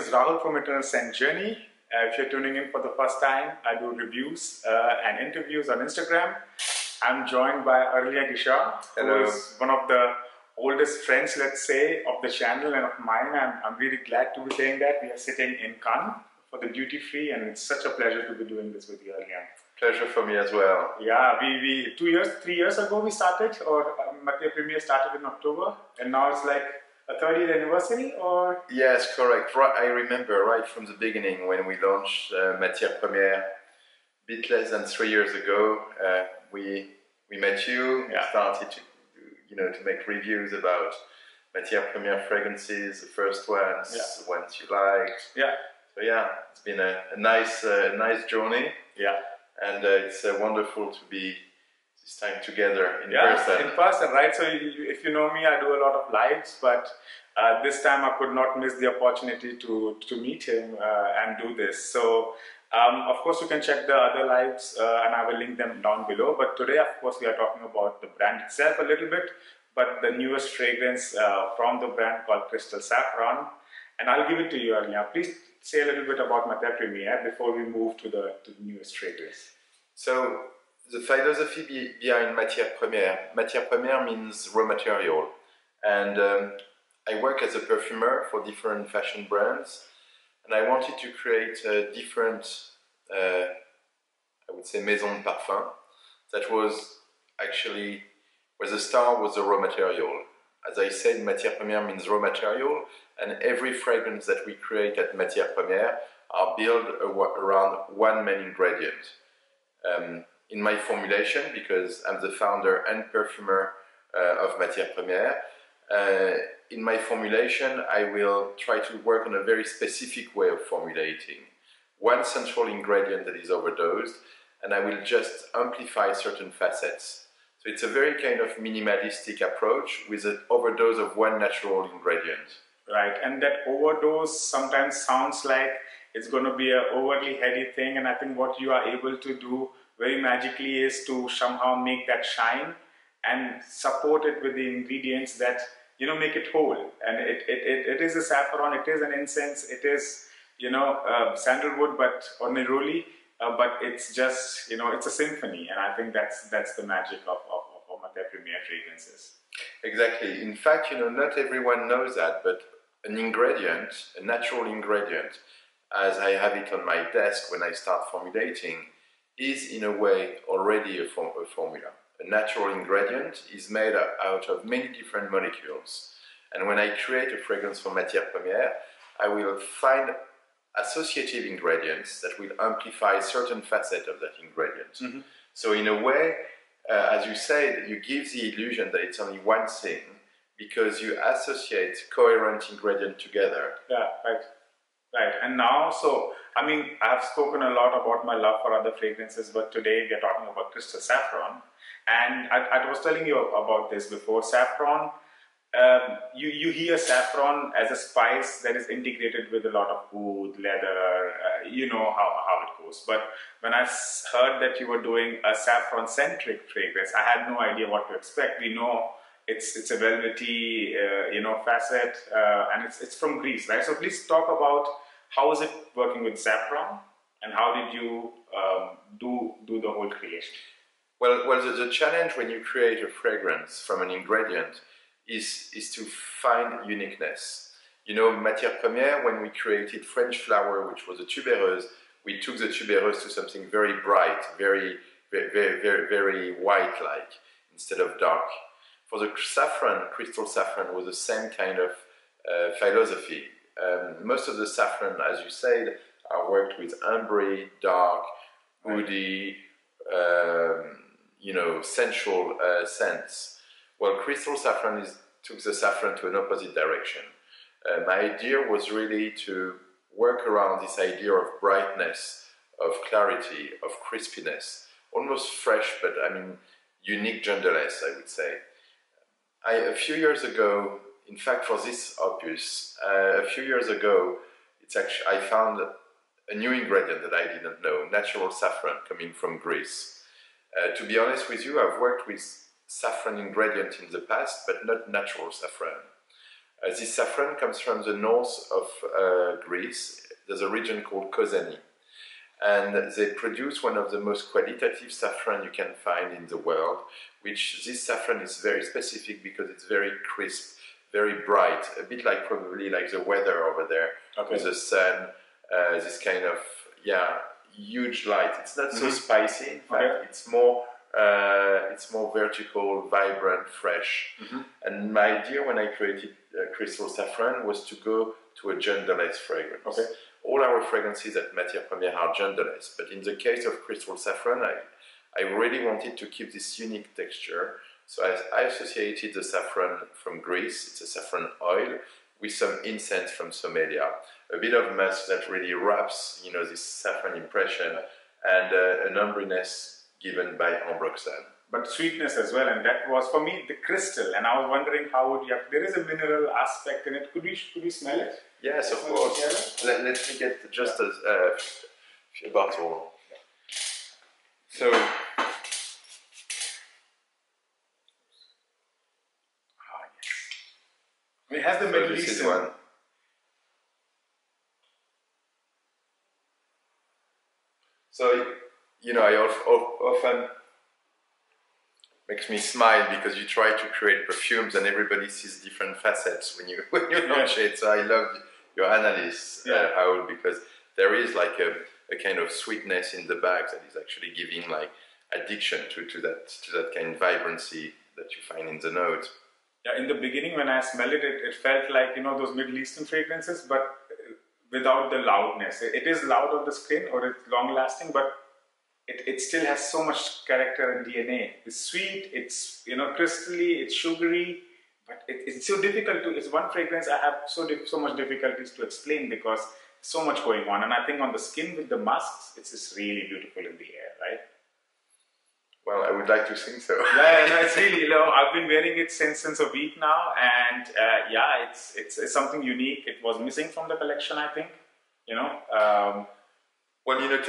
is Rahul from Eternal Send Journey. If you're tuning in for the first time, I do reviews and interviews on Instagram. I'm joined by Aurélien Guichard, who is one of the oldest friends, let's say, of the channel and of mine. I'm really glad to be saying that. We are sitting in Cannes for the duty free, and it's such a pleasure to be doing this with you, Aurélien. Pleasure for me as well. Yeah, we 3 years ago we started, or Matière Première started in October, and now it's like a 30th anniversary, or? Yes, correct. Right, I remember right from the beginning when we launched Matière Première, a bit less than 3 years ago. We met you, yeah. We started to, to make reviews about Matière Première fragrances, the first ones, yeah. The ones you liked. Yeah. So yeah, it's been a nice journey. Yeah. And it's wonderful to be this time together in person. In person, right? So if you know me, I do a lot of lives, but this time I could not miss the opportunity to meet him and do this. So of course you can check the other lives and I will link them down below. But today, of course, we are talking about the brand itself a little bit, but the newest fragrance from the brand called Crystal Saffron. And I'll give it to you, Aurélien. Please say a little bit about Matière Première before we move to the newest fragrance. So the philosophy behind Matière Première. Matière Première means raw material, and I work as a perfumer for different fashion brands, and I wanted to create different, I would say, maison de parfum. That was actually where the star was the raw material. As I said, Matière Première means raw material, and every fragrance that we create at Matière Première are built around one main ingredient. In my formulation, because I'm the founder and perfumer of Matière Première, in my formulation I will try to work on a very specific way of formulating. One central ingredient that is overdosed, and I will just amplify certain facets. So it's a very kind of minimalistic approach with an overdose of one natural ingredient. Right, and that overdose sometimes sounds like it's going to be an overly heady thing, and I think what you are able to do very magically is to somehow make that shine and support it with the ingredients that, make it whole. And it is a saffron, it is an incense, it is, sandalwood or neroli, but it's just, it's a symphony. And I think that's the magic of Matière Première fragrances. Exactly. In fact, not everyone knows that, but an ingredient, a natural ingredient, as I have it on my desk when I start formulating, is in a way already a formula. A natural ingredient is made out of many different molecules. And when I create a fragrance for Matière Première, I will find associative ingredients that will amplify a certain facet of that ingredient. Mm-hmm. So in a way, as you said, you give the illusion that it's only one thing because you associate coherent ingredients together. Yeah, right. Right, and now, so, I mean, I have spoken a lot about my love for other fragrances, but today we are talking about Crystal Saffron. And I was telling you about this before. Saffron, you hear saffron as a spice that is integrated with a lot of wood, leather, you know how it goes. But when I heard that you were doing a saffron-centric fragrance, I had no idea what to expect. We know it's a velvety, facet, and it's from Greece, right? So please talk about how is it working with saffron, and how did you do the whole creation? Well, the challenge when you create a fragrance from an ingredient is to find uniqueness. Matière Première, when we created French Flower, which was a tubereuse, we took the tubereuse to something very bright, very white-like instead of dark. For the saffron, Crystal Saffron was the same kind of philosophy. Most of the saffron, as you said, are worked with ambre, dark, woody, sensual scents. Well, Crystal Saffron took the saffron to an opposite direction. My idea was really to work around this idea of brightness, of clarity, of crispiness, almost fresh, but I mean, unique genderless, I would say. A few years ago, in fact for this opus, I found a new ingredient that I didn't know, natural saffron coming from Greece. To be honest with you, I've worked with saffron ingredient in the past, but not natural saffron. This saffron comes from the north of Greece. There's a region called Kozani. And they produce one of the most qualitative saffron you can find in the world, which this saffron is very specific because it's very crisp, very bright, a bit like probably like the weather over there, okay, with the sun, this kind of, yeah, huge light. It's not so spicy, in fact, okay, it's more vertical, vibrant, fresh. And my idea when I created Crystal Saffron was to go to a genderless fragrance. Okay. All our fragrances at Matière Première are genderless, but in the case of Crystal Saffron, I really wanted to keep this unique texture. So I associated the saffron from Greece, it's a saffron oil, with some incense from Somalia, a bit of musk that really wraps, you know, this saffron impression, and an umbriness given by ambroxan. But sweetness as well, and that was for me the crystal. And I was wondering how would you have, there is a mineral aspect in it. Could we smell it? Yes, of course. Let me get just a bottle. Yeah. So, we have the Middle Eastern one. So, you know, I often makes me smile because you try to create perfumes and everybody sees different facets when you launch it. So I love your analysis, Rahul, because there is like a kind of sweetness in the bag that is actually giving like addiction to that kind of vibrancy that you find in the note. Yeah, in the beginning when I smelled it, it felt like, you know, those Middle Eastern fragrances, but without the loudness. It is loud on the skin or it's long lasting, but it still has so much character and DNA. It's sweet, it's, you know, crystally, it's sugary, but it's so difficult to, it's one fragrance I have so much difficulties to explain because so much going on. And I think on the skin with the musks, it's just really beautiful in the air, right? Well, I would like to think so. Yeah, no, it's really, you know, I've been wearing it since a week now, and yeah, it's something unique. It was missing from the collection, I think, you know. Well, you know,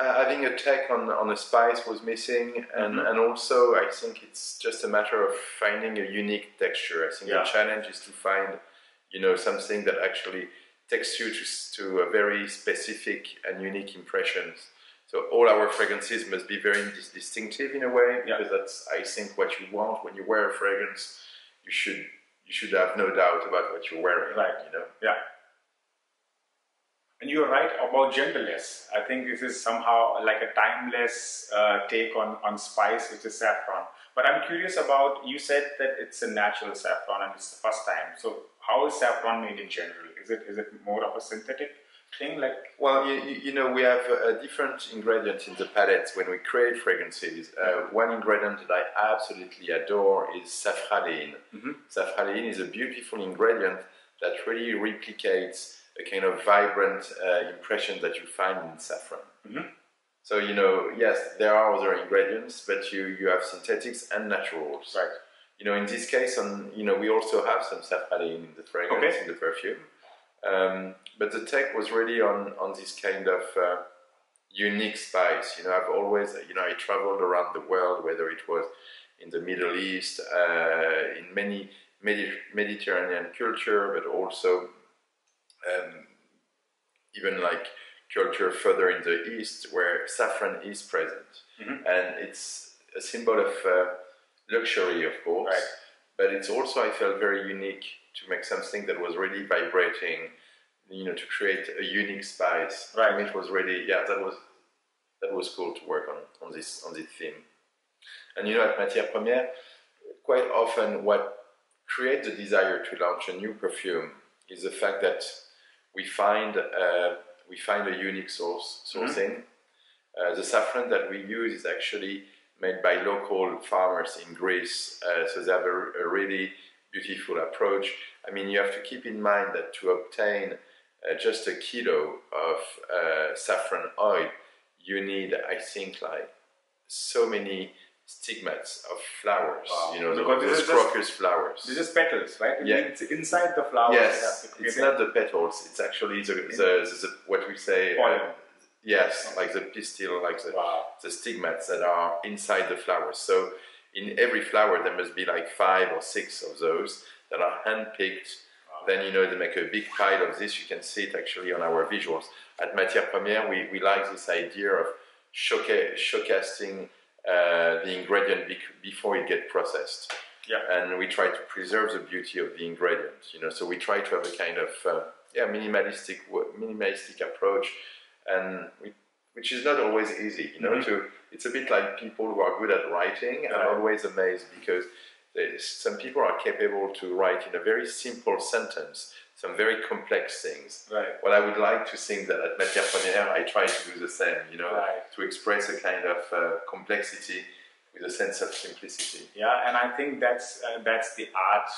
having a tech on a spice was missing, and, and also I think it's just a matter of finding a unique texture. I think the challenge is to find, you know, something that actually takes you to a very specific and unique impressions. So all our fragrances must be very distinctive in a way, because that's, I think, what you want when you wear a fragrance. You should have no doubt about what you're wearing, you know? Yeah. And you're right about genderless. I think this is somehow like a timeless take on spice, which is saffron. But I'm curious about, you said that it's a natural saffron and it's the first time. So how is saffron made in general? Is it more of a synthetic thing? Like, well, you know, we have different ingredients in the palette when we create fragrances. One ingredient that I absolutely adore is safraline. Safraline is a beautiful ingredient that really replicates a kind of vibrant impression that you find in saffron. So, you know, yes, there are other ingredients, but you have synthetics and naturals. Right. You know, in this case, you know, we also have some saffraline in the fragrance, in the perfume. But the tech was really on this kind of unique spice. You know, I've always, you know, I traveled around the world, whether it was in the Middle East, in many Mediterranean culture, but also even like culture further in the East where saffron is present. And it's a symbol of luxury, of course, but it's also, I felt, very unique to make something that was really vibrating, you know, to create a unique spice. And it was really, yeah, that was cool to work on this theme. And, you know, at Matière Première, quite often what creates the desire to launch a new perfume is the fact that we find a unique sourcing. The saffron that we use is actually made by local farmers in Greece, so they have a really beautiful approach. I mean, you have to keep in mind that to obtain just a kilo of saffron oil, you need, I think, like so many stigmas of flowers, you know, those crocus flowers. They're just petals, right? Yeah. It's inside the flowers. Yes, it's not the petals, it's actually the what we say, yes, like the pistil, like the stigmas that are inside the flowers. So in every flower there must be like 5 or 6 of those that are handpicked, then you know to make a big pile of this. You can see it actually on our visuals. At Matière Première, we like this idea of showcasing the ingredient before it gets processed. Yeah. And we try to preserve the beauty of the ingredients, you know, so we try to have a kind of minimalistic approach, and which is not always easy, you know. Mm-hmm. It's a bit like people who are good at writing. Yeah. I'm always amazed because some people are capable to write in a very simple sentence some very complex things. Right. Well, I would like to think that at Matière Première I try to do the same, you know, right, to express a kind of complexity with a sense of simplicity. Yeah, and I think that's the art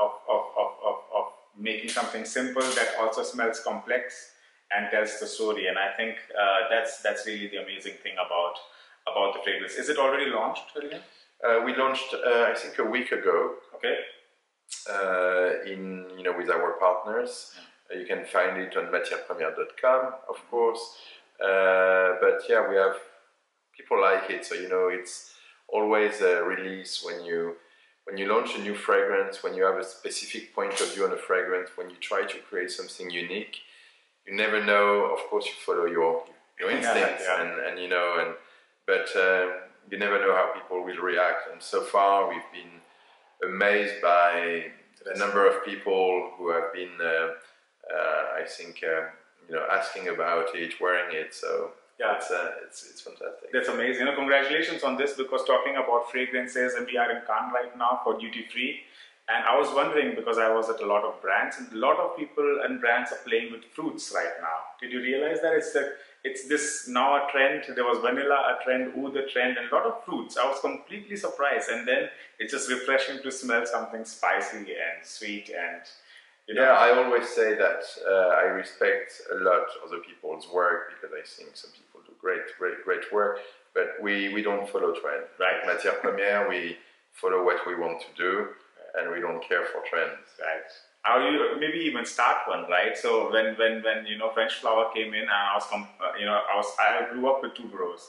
of making something simple that also smells complex and tells the story. And I think that's really the amazing thing about the fragrance. Is it already launched, Aurélien? We launched, I think, a week ago. Okay. In, you know, with our partners. Yeah. You can find it on matièrepremière.com, of course. But yeah, we have people like it, so you know, it's always a release when you launch a new fragrance, when you have a specific point of view on a fragrance, when you try to create something unique. You never know. Of course, you follow your instincts, yeah, yeah. And you know, you never know how people will react. And so far, we've been amazed by the number of people who have been, I think, you know, asking about it, wearing it. So yeah, it's fantastic. That's amazing. You know, congratulations on this, because talking about fragrances, and we are in Cannes right now for duty free. And I was wondering, because I was at a lot of brands, and a lot of people and brands are playing with fruits right now. Did you realize that it's this now a trend? There was vanilla a trend, oud the trend, and a lot of fruits. I was completely surprised, and then it's just refreshing to smell something spicy and sweet. And you know, yeah, I always say that I respect a lot other people's work, because I think some people do great work, but we don't follow trend. Right, Matière Première, we follow what we want to do. And we don't care for trends. Right. How you maybe even start one, right? So when you know, French Flower came in, and I was I grew up with tuberose,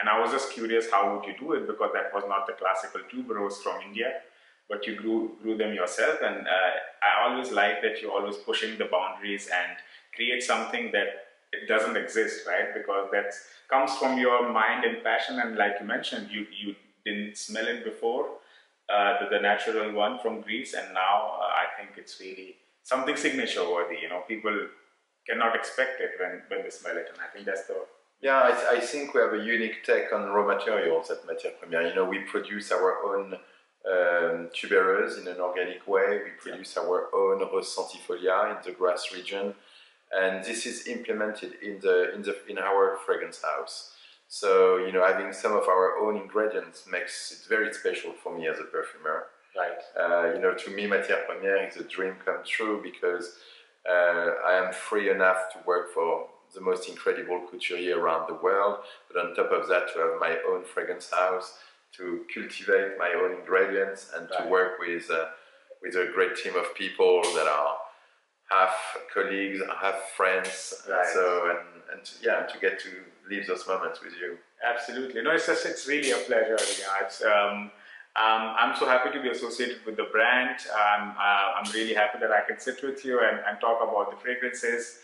and I was just curious, how would you do it, because that was not the classical tuberose from India, but you grew them yourself. And I always like that you're always pushing the boundaries and create something that it doesn't exist, right? Because that comes from your mind and passion, and like you mentioned, you didn't smell it before. The natural one from Greece, and now I think it's really something signature worthy. You know, people cannot expect it when they smell it, and I think that's the... Yeah, I think we have a unique take on raw materials at Matière Première. You know, we produce our own tuberose in an organic way, we produce our own Rose centifolia in the grass region, and this is implemented in our fragrance house. So, you know, having some of our own ingredients makes it very special for me as a perfumer. Right. You know, to me, Matière Première is a dream come true, because I am free enough to work for the most incredible couturier around the world, but on top of that, to have my own fragrance house, to cultivate my own ingredients, and right, to work with a great team of people that are half colleagues, half friends. Right. And to get to leave those moments with you. Absolutely. No, it's really a pleasure. Yeah. It's, I'm so happy to be associated with the brand. I'm really happy that I can sit with you and talk about the fragrances.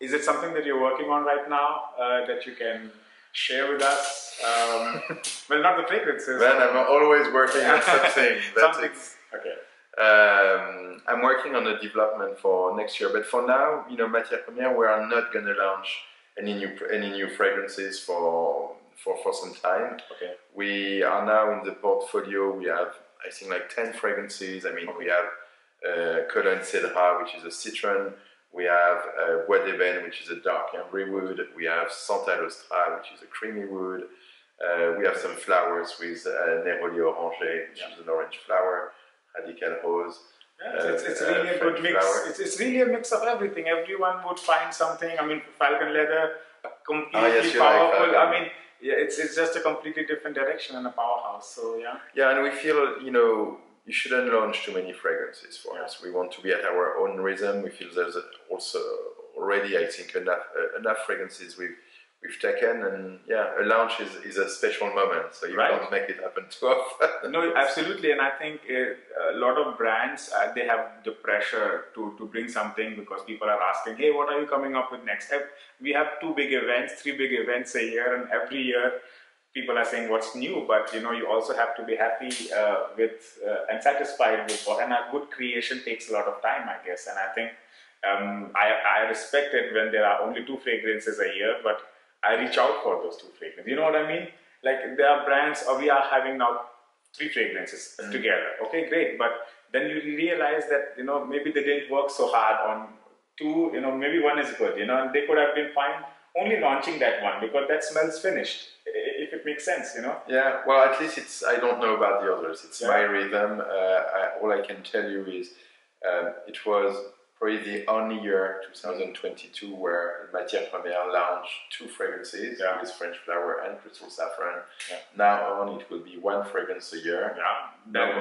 Is it something that you're working on right now that you can share with us? Well, not the fragrances. Well, I'm always working on something. Okay. I'm working on the development for next year, but for now, you know, Matière Première, we are not going to launch any new fragrances for some time. Okay. We are now in the portfolio. We have, I think, like 10 fragrances. I mean, okay, we have Cologne Cédrat, which is a citron. We have Bois d'Ébène, which is a dark ambery wood. We have Santal Austral, which is a creamy wood. We have some flowers with Neroli Orangé, which is an orange flower. Radical rose. Yeah, it's really a good mix. It's really a mix of everything. Everyone would find something. I mean, Falcon Leather, completely powerful. Like, I mean, yeah, it's just a completely different direction and a powerhouse. So yeah. Yeah, and we feel, you know, you shouldn't launch too many fragrances for us. We want to be at our own rhythm. We feel there's also already, I think, enough fragrances we've we've taken, and yeah, a launch is a special moment, so you can't make it happen too often. No, absolutely, and I think a lot of brands, they have the pressure to bring something because people are asking, hey, what are you coming up with next? We have three big events a year, and every year people are saying what's new, but you know, you also have to be happy with and satisfied with what, and a good creation takes a lot of time, I guess, and I think I respect it when there are only 2 fragrances a year, but I reach out for those 2 fragrances. You know what I mean? Like, there are brands, or we are having now 3 fragrances together. Okay, great. But then you realize that, you know, maybe they didn't work so hard on 2, you know, maybe 1 is good, you know, and they could have been fine only launching that one because that smells finished, if it makes sense, you know? Yeah, well, at least it's, I don't know about the others. It's my rhythm. All I can tell you is it was probably the only year, 2022, where Matière Première launched 2 fragrances with French Flower and Crystal Saffron. Yeah. Now on, it will be 1 fragrance a year. Yeah. No,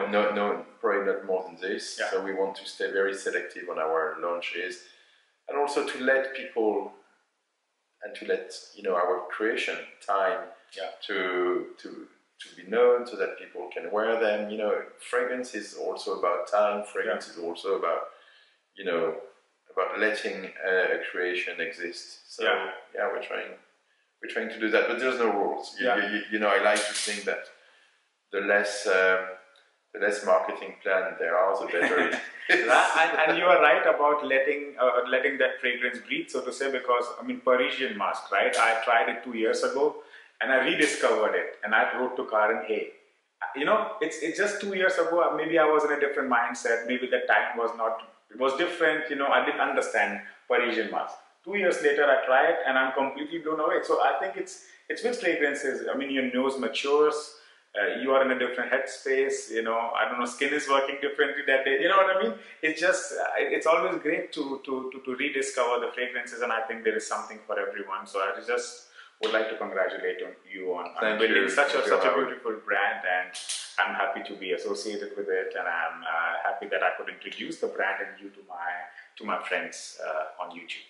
probably not more than this. Yeah. So we want to stay very selective on our launches, and also to let people and to let, you know, our creation time to be known, so that people can wear them. You know, fragrance is also about time. Fragrance is also about, you know, about letting a creation exist. So yeah, we're trying to do that, but there's no rules. You know, I like to think that the less marketing plan there are, the better it is. And you are right about letting that fragrance breathe, so to say, because I mean, Parisian musk, right? I tried it 2 years ago, and I rediscovered it, and I wrote to Karen, hey, you know, it's just 2 years ago. Maybe I was in a different mindset. Maybe the time was not. It was different, you know, I didn't understand Parisian musk. 2 years later, I tried and I'm completely blown away. So I think it's with fragrances. I mean, your nose matures, you are in a different headspace, you know, I don't know, skin is working differently that day. You know what I mean? It's just, it's always great to rediscover the fragrances, and I think there is something for everyone. So I just would like to congratulate you on building such a beautiful brand, and I'm happy to be associated with it, and I'm happy that I could introduce the brand and you to my friends on YouTube.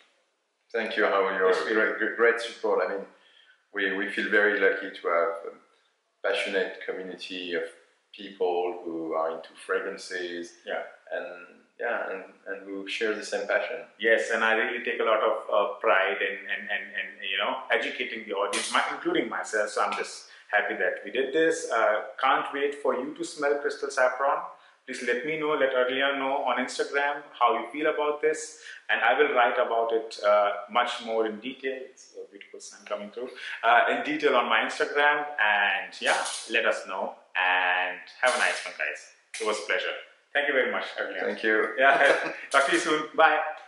Thank you, Rahul. You're great support. I mean, we feel very lucky to have a passionate community of people who are into fragrances, and who share the same passion. Yes, and I really take a lot of pride in you know, educating the audience, including myself. So I'm just happy that we did this. Can't wait for you to smell Crystal Saffron. Please let me know, let Aurélien know on Instagram how you feel about this, and I will write about it much more in detail. It's a beautiful sun coming through in detail on my Instagram, and yeah, let us know, and have a nice one, guys. It was a pleasure. Thank you very much, Aurélien. Thank you. Yeah. Talk to you soon. Bye.